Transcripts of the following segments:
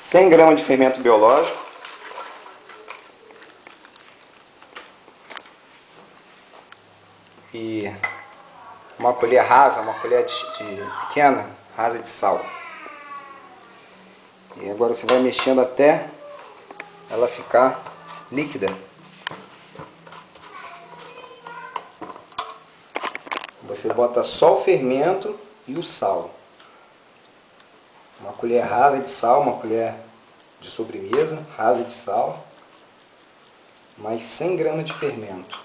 100 gramas de fermento biológico, 1 colher pequena rasa de sal. E agora você vai mexendo até ela ficar líquida. Você bota só o fermento e o sal. 1 colher rasa de sal, 1 colher de sobremesa, rasa de sal, mais 100 gramas de fermento.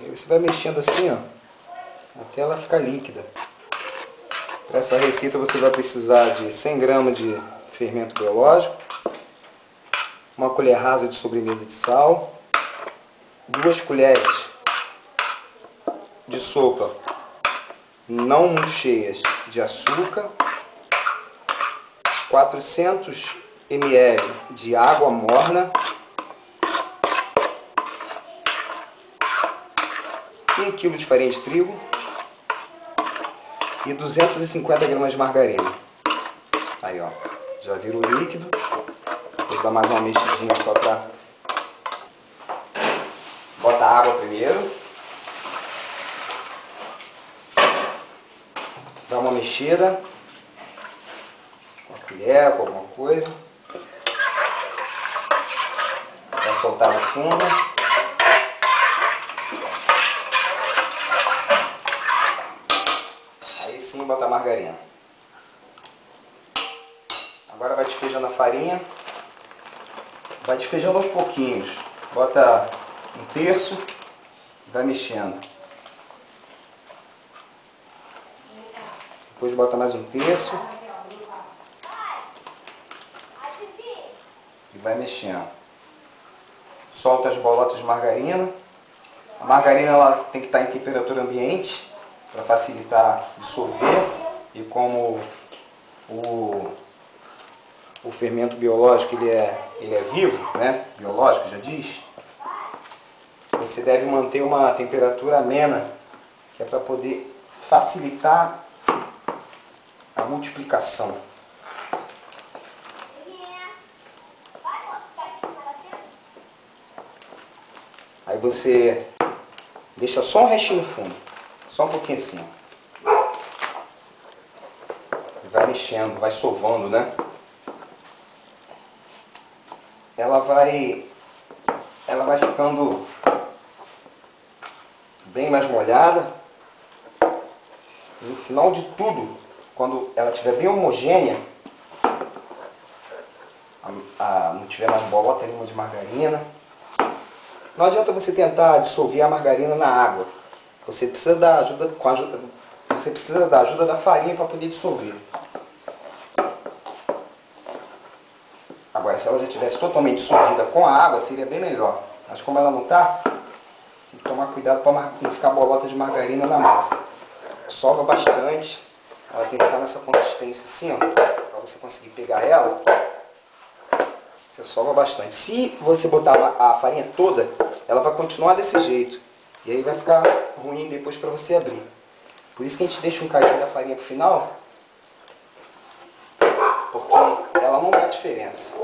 E aí você vai mexendo assim, ó, até ela ficar líquida. Para essa receita você vai precisar de 100 gramas de fermento biológico, 1 colher rasa de sobremesa de sal, 2 colheres de sopa não muito cheias de açúcar, 400 ml de água morna, 1 kg de farinha de trigo e 250 gramas de margarina. Aí, ó, já virou líquido. Vou dar mais uma mexidinha só pra... Bota a água primeiro. Dá uma mexida com a colher, com alguma coisa. Vai soltar no fundo. Botar margarina. Agora vai despejando a farinha, vai despejando aos pouquinhos. Bota 1/3, vai mexendo. Depois bota mais 1/3 e vai mexendo. Solta as bolotas de margarina. A margarina ela tem que estar em temperatura ambiente, para facilitar dissolver, e como o fermento biológico ele é vivo, né? Biológico já diz, você deve manter uma temperatura amena, que é para poder facilitar a multiplicação. Aí você deixa só um restinho no fundo. Só um pouquinho assim. Vai mexendo, vai sovando, né? Ela vai ficando bem mais molhada. E no final de tudo, quando ela estiver bem homogênea, não tiver mais bolota nenhuma de margarina, não adianta você tentar dissolver a margarina na água. Você precisa da ajuda, da farinha para poder dissolver. Agora, se ela já estivesse totalmente dissolvida com a água, seria bem melhor. Mas como ela não está, você tem que tomar cuidado para não ficar bolota de margarina na massa. Sova bastante. Ela tem que estar nessa consistência assim, ó, para você conseguir pegar ela. Você sova bastante. Se você botar a farinha toda, ela vai continuar desse jeito. E aí vai ficar ruim depois para você abrir. Por isso que a gente deixa um cadinho da farinha pro final, porque ela não dá diferença.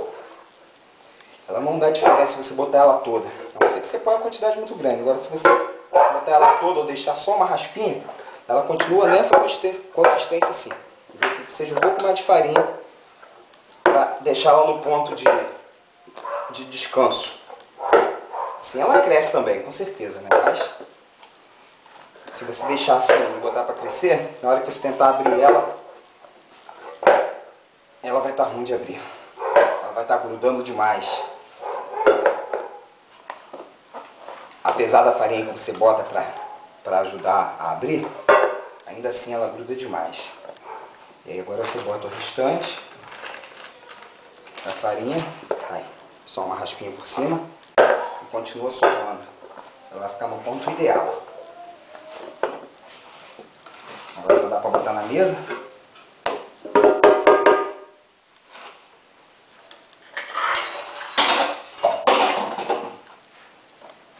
Ela não dá diferença se você botar ela toda. A não ser que você põe uma quantidade muito grande. Agora, se você botar ela toda ou deixar só uma raspinha, ela continua nessa consistência assim. Você precisa de um pouco mais de farinha para deixar ela no ponto de descanso. Assim ela cresce também, com certeza, né? Mas se você deixar assim e botar para crescer, na hora que você tentar abrir ela, ela vai estar ruim de abrir. Ela vai estar grudando demais. Apesar da farinha que você bota para ajudar a abrir, ainda assim ela gruda demais. E aí agora você bota o restante da farinha, aí, só uma raspinha por cima. Continua sovando. Ela vai ficar no ponto ideal. Agora já dá para botar na mesa.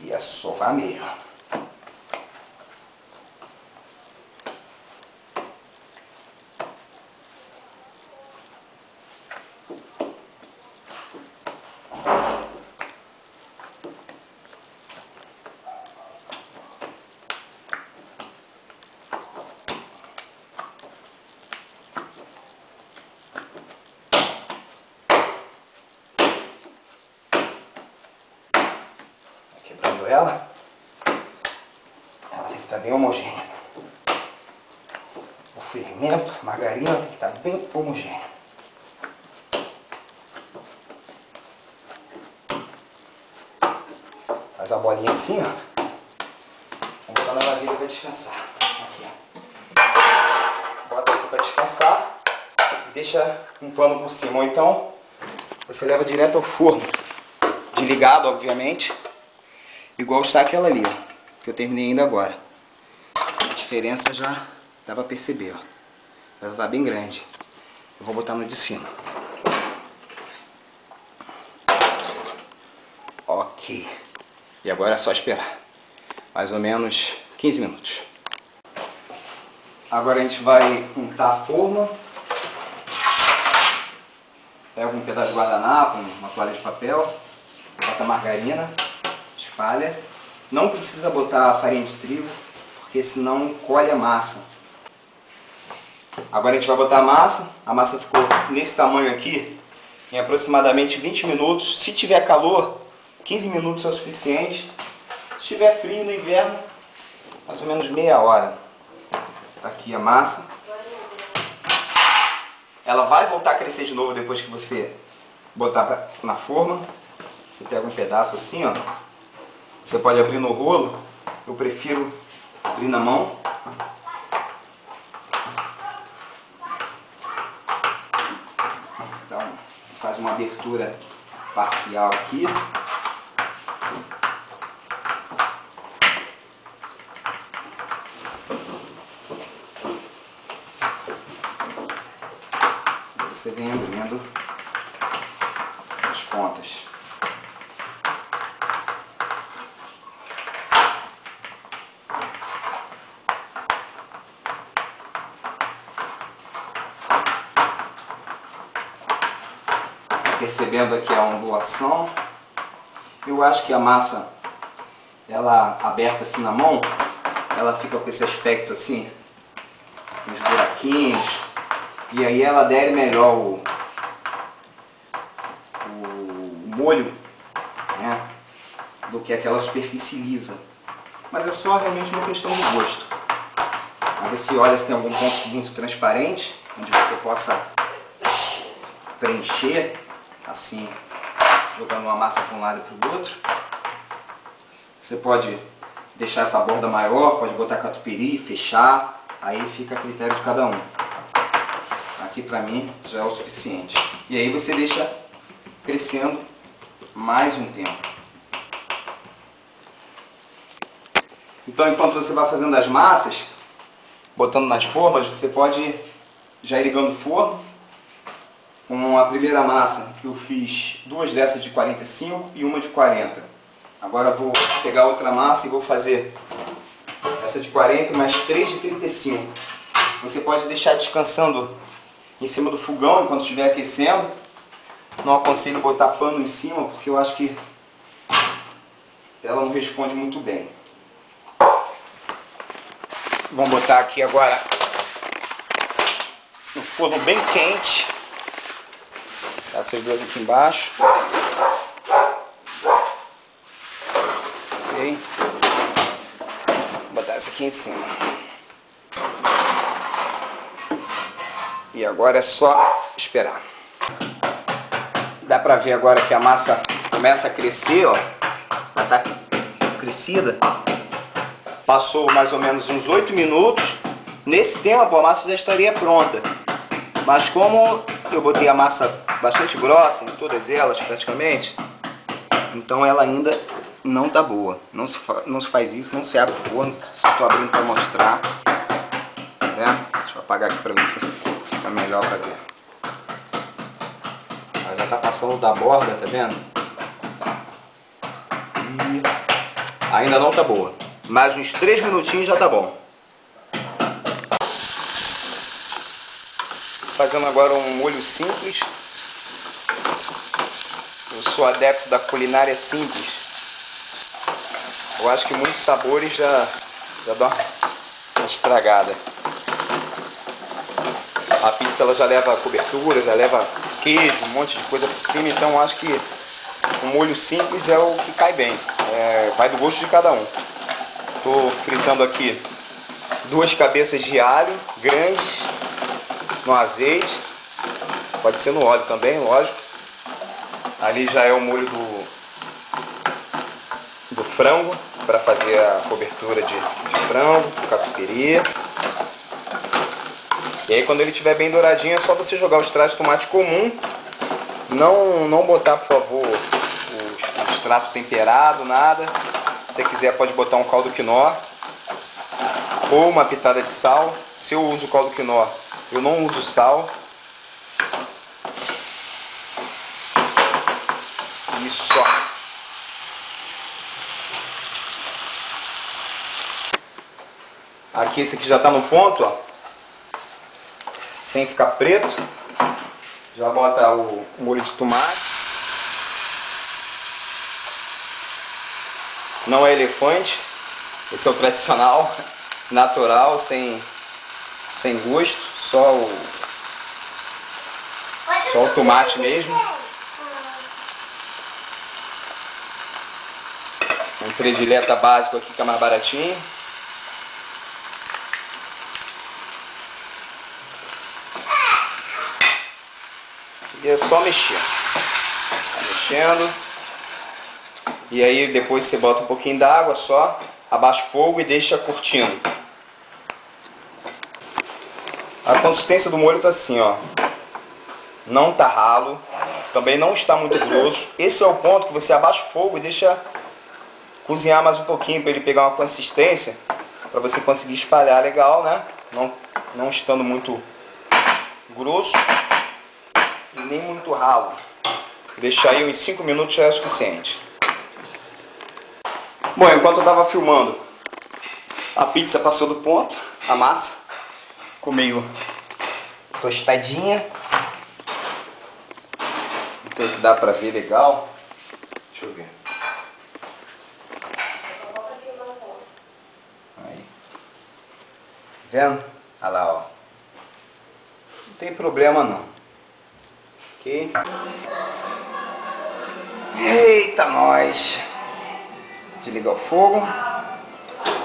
E é sovar mesmo. ela. Ela tem que estar bem homogênea. O fermento, a margarina, tem que estar bem homogênea. Faz a bolinha assim, ó. Vou botar na vasilha para descansar. Aqui, ó. Bota aqui para descansar. E deixa um pano por cima. Ou então, você leva direto ao forno. Desligado, obviamente. Igual está aquela ali, ó, que eu terminei ainda agora. A diferença já dá pra perceber, ó. Ela tá bem grande. Eu vou botar no de cima. Ok. E agora é só esperar. Mais ou menos 15 minutos. Agora a gente vai untar a forma. Pega um pedaço de guardanapo, uma toalha de papel. Bota a margarina. Espalha. Não precisa botar farinha de trigo, porque senão colhe a massa. Agora a gente vai botar a massa. A massa ficou nesse tamanho aqui. Em aproximadamente 20 minutos. Se tiver calor, 15 minutos é o suficiente. Se tiver frio no inverno, mais ou menos meia hora. Tá aqui a massa. Ela vai voltar a crescer de novo depois que você botar na forma. Você pega um pedaço assim, ó. Você pode abrir no rolo. Eu prefiro abrir na mão. Então, faz uma abertura parcial aqui. Você vem abrindo as pontas. Percebendo aqui a ondulação, eu acho que a massa, ela aberta assim na mão, ela fica com esse aspecto assim, uns buraquinhos, e aí ela adere melhor o molho, né, do que aquela superfície lisa. Mas é só realmente uma questão de gosto. Vamos ver se olha se tem algum ponto muito transparente, onde você possa preencher. Assim, jogando uma massa para um lado e para o outro. Você pode deixar essa borda maior, pode botar catupiry, fechar, aí fica a critério de cada um. Aqui para mim já é o suficiente. E aí você deixa crescendo mais um tempo. Então, enquanto você vai fazendo as massas, botando nas formas, você pode já ir ligando o forno. Com a primeira massa eu fiz duas dessas de 45 e uma de 40. Agora eu vou pegar outra massa e vou fazer essa de 40 mais 3 de 35. Você pode deixar descansando em cima do fogão enquanto estiver aquecendo. Não aconselho botar pano em cima porque eu acho que ela não responde muito bem. Vamos botar aqui agora no forno bem quente. Essas duas aqui embaixo. Ok. Vou botar essa aqui em cima. E agora é só esperar. Dá pra ver agora que a massa começa a crescer, ó. Ela tá crescida. Passou mais ou menos uns 8 minutos. Nesse tempo a massa já estaria pronta. Mas como eu botei a massa bastante grossa em todas elas praticamente, então ela ainda não tá boa. Não se faz isso, não se abre o forno. Estou abrindo para mostrar, né? Deixa eu apagar aqui para ver se fica melhor para ver. Ela já tá passando da borda, tá vendo? E ainda não tá boa. Mais uns 3 minutinhos já tá bom. Fazendo agora um molho simples. Eu sou adepto da culinária simples. Eu acho que muitos sabores já dão uma estragada. A pizza ela já leva cobertura, já leva queijo, um monte de coisa por cima. Então eu acho que um molho simples é o que cai bem. vai do gosto de cada um. Estou fritando aqui 2 cabeças de alho grandes no azeite, pode ser no óleo também, lógico. Ali já é o molho do frango, para fazer a cobertura de frango, catupiry. E aí quando ele estiver bem douradinho é só você jogar o extrato de tomate comum. Não botar, por favor, o extrato temperado, nada. Se quiser pode botar um caldo quinó ou uma pitada de sal. Se eu uso caldo quinó, eu não uso sal. E só. Aqui esse aqui já está no ponto, ó. Sem ficar preto. Já bota o molho de tomate. Não é elefante. Esse é o tradicional, natural, sem gosto. Só o tomate mesmo. Um predileta básico aqui que é mais baratinho. E é só mexer. Tá mexendo. E aí depois você bota um pouquinho d'água só. Abaixa o fogo e deixa curtindo. A consistência do molho tá assim, ó. Não tá ralo. Também não está muito grosso. Esse é o ponto que você abaixa o fogo e deixa cozinhar mais um pouquinho para ele pegar uma consistência. Para você conseguir espalhar legal, né? Não estando muito grosso. E nem muito ralo. Deixar aí uns 5 minutos já é suficiente. Bom, enquanto eu estava filmando, a pizza passou do ponto, a massa ficou meio tostadinha. Não sei se dá pra ver legal. Deixa eu ver. Aí. Vendo? Olha lá, ó. Não tem problema não. Okay. Eita, nós! Desligar o fogo.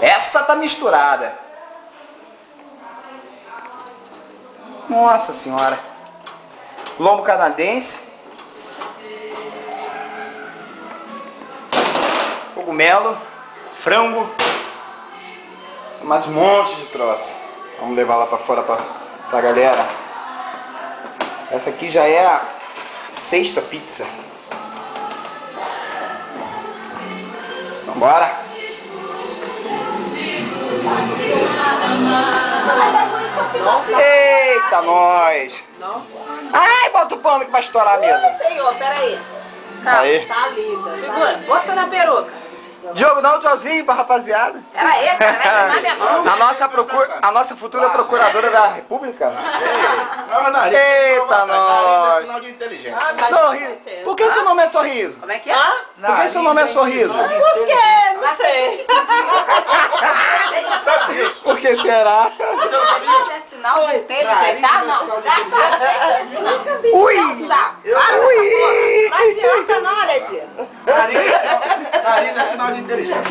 Essa tá misturada. Nossa senhora. Lombo canadense. Cogumelo. Frango. Mais um monte de troço. Vamos levar lá pra fora pra galera. Essa aqui já é a 6ª pizza. Vambora! Eita, nós! Ai, bota o pano que vai estourar a mesa. Senhor, peraí. Aí. Tá linda. Segura, bota na peruca. Diogo, dá um tchauzinho pra rapaziada. Era ele, caralho, minha mão. A nossa futura procuradora da República. Eita, nós. Sorriso. Por que seu nome é Sorriso? Como é que é? Por que seu nome é Sorriso? Por quê? Não sei. Por que será? É sinal de inteligência. Ah, não. Ui. Ui. Não adianta, não, olha, Diogo. Nariz é sinal de inteligência.